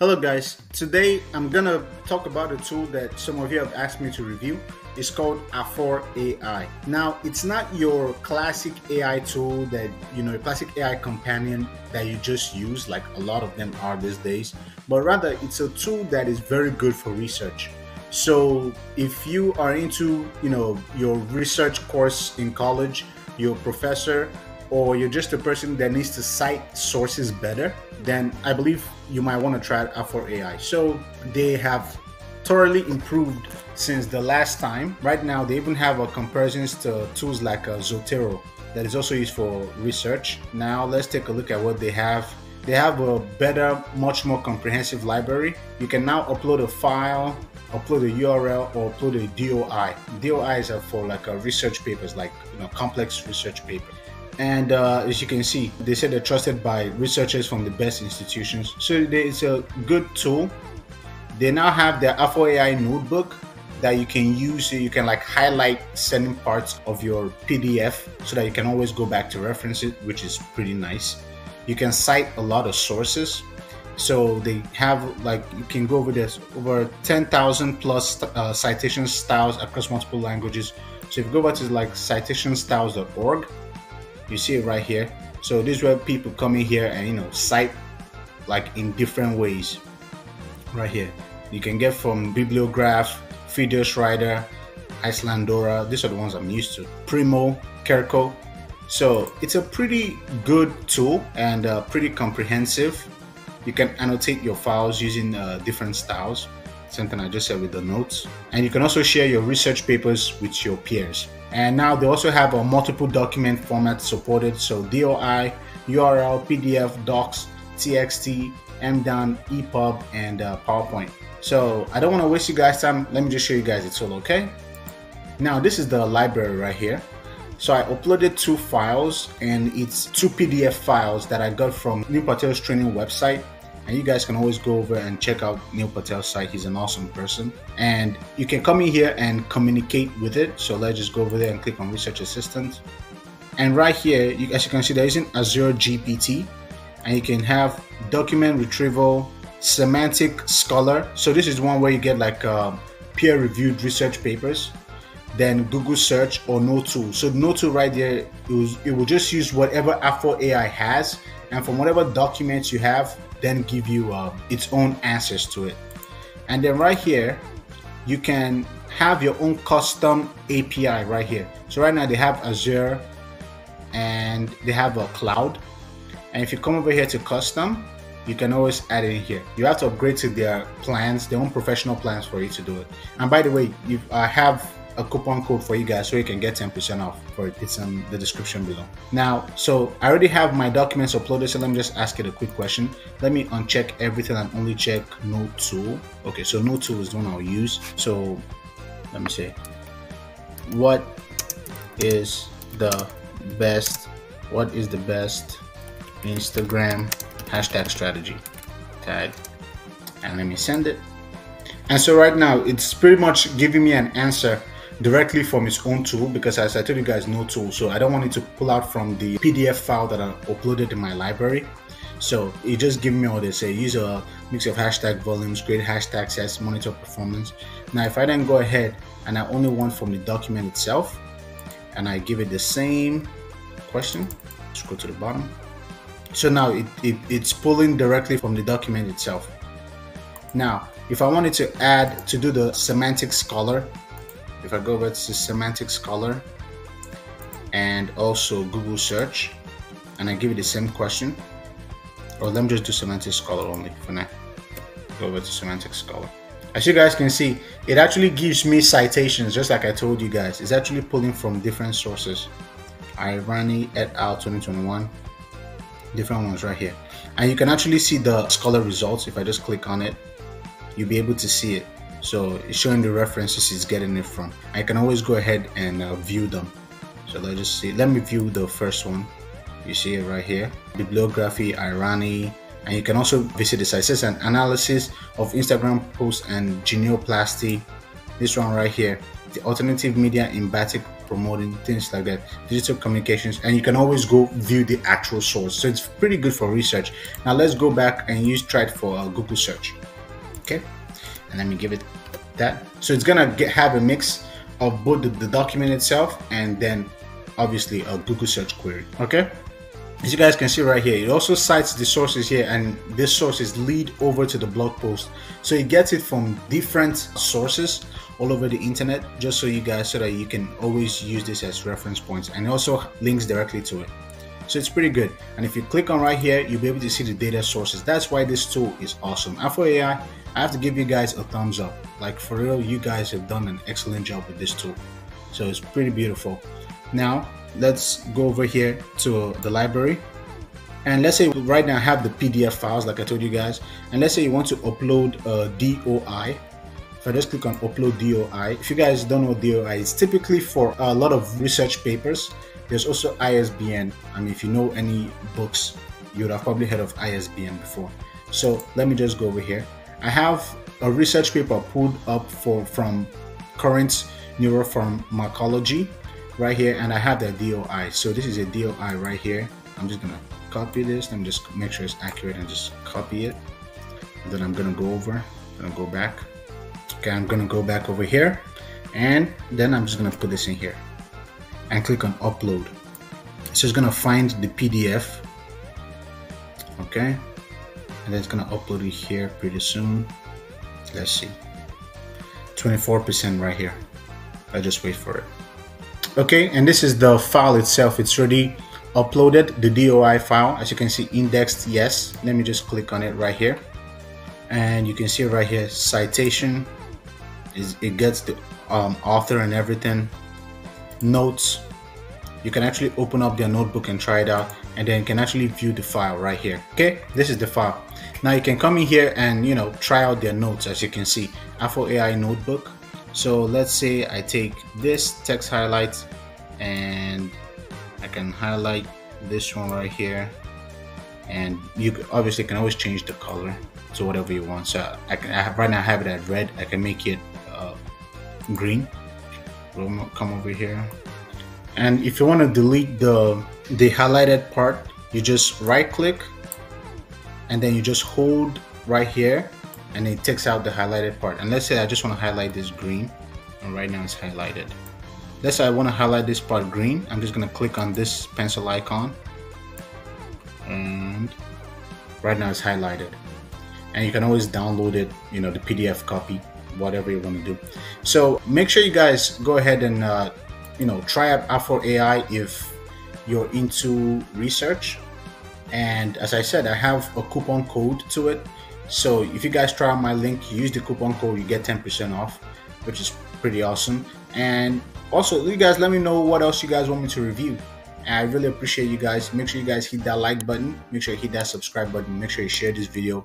Hello guys, today I'm gonna talk about a tool that some of you have asked me to review. It's called Afforai. Now, it's not your classic AI tool that, a classic AI companion that you just use like a lot of them are these days, but rather it's a tool that is very good for research. So if you are into, your research course in college, your professor, or you're just a person that needs to cite sources better, then I believe you might want to try Afforai. So they have thoroughly improved since the last time. Right now, they even have comparisons to tools like Zotero that is also used for research. Now let's take a look at what they have. They have a better, much more comprehensive library. You can now upload a file, upload a URL, or upload a DOI. DOIs are for like research papers, like complex research papers. And as you can see, they said they're trusted by researchers from the best institutions. So it's a good tool. They now have their Afforai notebook that you can use. So you can like highlight certain parts of your PDF so that you can always go back to reference it, which is pretty nice. You can cite a lot of sources. So they have you can go over this over 10,000 plus citation styles across multiple languages. So if you go over to citationstyles.org, you see it right here. So this is where people come in here and cite like in different ways. Right here you can get from bibliograph, Fideus Rider, Icelandora. These are the ones I'm used to, Primo, Kerko. So it's a pretty good tool and pretty comprehensive. You can annotate your files using different styles, something I just said with the notes, and you can also share your research papers with your peers. And now they also have a multiple document format supported, so DOI, URL, PDF, docs, txt, mdown, EPUB, and PowerPoint. So I don't want to waste you guys time. Let me just show you guys it's all okay. Now this is the library right here. So I uploaded two files, and it's two PDF files that I got from Neil Patel's training website. And you guys can always go over and check out Neil Patel's site. He's an awesome person. And you can come in here and communicate with it. So let's just go over there and click on Research Assistant. And right here, as you can see, they're using Azure GPT. And you can have document retrieval, Semantic Scholar. So this is one where you get like peer-reviewed research papers. Then Google search or no tool. So no tool right there, it will just use whatever Afforai has. And from whatever documents you have, then give you its own answers to it. And then right here, you can have your own custom API right here. So right now they have Azure and they have a cloud. And if you come over here to custom, you can always add it in here. You have to upgrade to their plans, their own professional plans for you to do it. And by the way, I have a coupon code for you guys so you can get 10% off for it. It's in the description below. Now, so I already have my documents uploaded, so let me just ask it a quick question. Let me uncheck everything and only check no tool. Okay, so no tool is the one I'll use. So let me say, what is the best Instagram hashtag strategy? Tag, and let me send it. And so right now it's pretty much giving me an answer directly from its own tool, because as I told you guys, no tool, so I don't want it to pull out from the PDF file that I uploaded in my library. So it just gives me all this. Say use a mix of hashtag volumes, grade hashtag sets, monitor performance. Now if I then go ahead and I only want from the document itself, and I give it the same question, scroll to the bottom. So now it's pulling directly from the document itself. Now if I wanted to do the Semantic Scholar, if I go over to Semantic Scholar and also Google search, and I give it the same question, or let me just do Semantic Scholar only for now. Go over to Semantic Scholar. As you guys can see, it actually gives me citations, just like I told you guys. It's actually pulling from different sources. Irani et al. 2021, different ones right here. And you can actually see the Scholar results. If I just click on it, you'll be able to see it. So it's showing the references it's getting it from. I can always go ahead and view them. So let's just see. Let me view the first one. You see it right here. Bibliography, Irani. And you can also visit the site. It says an analysis of Instagram posts and genioplasty. This one right here. The alternative media in Batik promoting, things like that, digital communications, and you can always go view the actual source. So it's pretty good for research. Now let's go back and try it for a Google search. Okay, and let me give it that. So it's gonna have a mix of both the document itself and then obviously a Google search query. Okay, as you guys can see right here, it also cites the sources here, and these sources lead over to the blog post. So it gets it from different sources all over the internet, just so you guys, so that you can always use this as reference points, and also links directly to it. So it's pretty good. And if you click on right here, you'll be able to see the data sources. That's why this tool is awesome. Afforai, I have to give you guys a thumbs up. Like for real, you guys have done an excellent job with this tool. So it's pretty beautiful. Now, let's go over here to the library, and let's say right now I have the PDF files like I told you guys, and let's say you want to upload a DOI. If I just click on upload DOI, if you guys don't know what DOI, it's typically for a lot of research papers. There's also ISBN. I mean, if you know any books, you would have probably heard of ISBN before. So let me just go over here. I have a research paper pulled up from Current Neuropharmacology right here, and I have the DOI. So this is a DOI right here. I'm just gonna copy this. Let me just make sure it's accurate and just copy it. And then I'm gonna go over, gonna go back. Okay, I'm gonna go back over here, and then I'm just gonna put this in here and click on upload. So it's gonna find the PDF. Okay, and then it's gonna upload it here pretty soon. Let's see, 24% right here. I just wait for it. Okay, and this is the file itself. It's already uploaded, the DOI file, as you can see, indexed, yes. Let me just click on it right here, and you can see right here, citation, it gets the author and everything. Notes, you can actually open up their notebook and try it out, and then you can actually view the file right here. Okay, this is the file. Now you can come in here and, you know, try out their notes, as you can see, Afforai notebook. So let's say I take this text highlight, and I can highlight this one right here, and you obviously can always change the color to whatever you want. So right now I have it at red. I can make it green. We'll come over here, and if you want to delete the highlighted part, you just right click, and then you just hold right here, and it takes out the highlighted part. And let's say I just want to highlight this green, and right now it's highlighted. Let's say I want to highlight this part green. I'm just going to click on this pencil icon, and right now it's highlighted. And you can always download it, you know, the PDF copy, whatever you want to do. So make sure you guys go ahead and you know, try out Afforai if you're into research. And as I said, I have a coupon code to it. So if you guys try out my link, use the coupon code, you get 10% off, which is pretty awesome. And also, you guys let me know what else you guys want me to review. And I really appreciate you guys. Make sure you guys hit that like button, make sure you hit that subscribe button, make sure you share this video.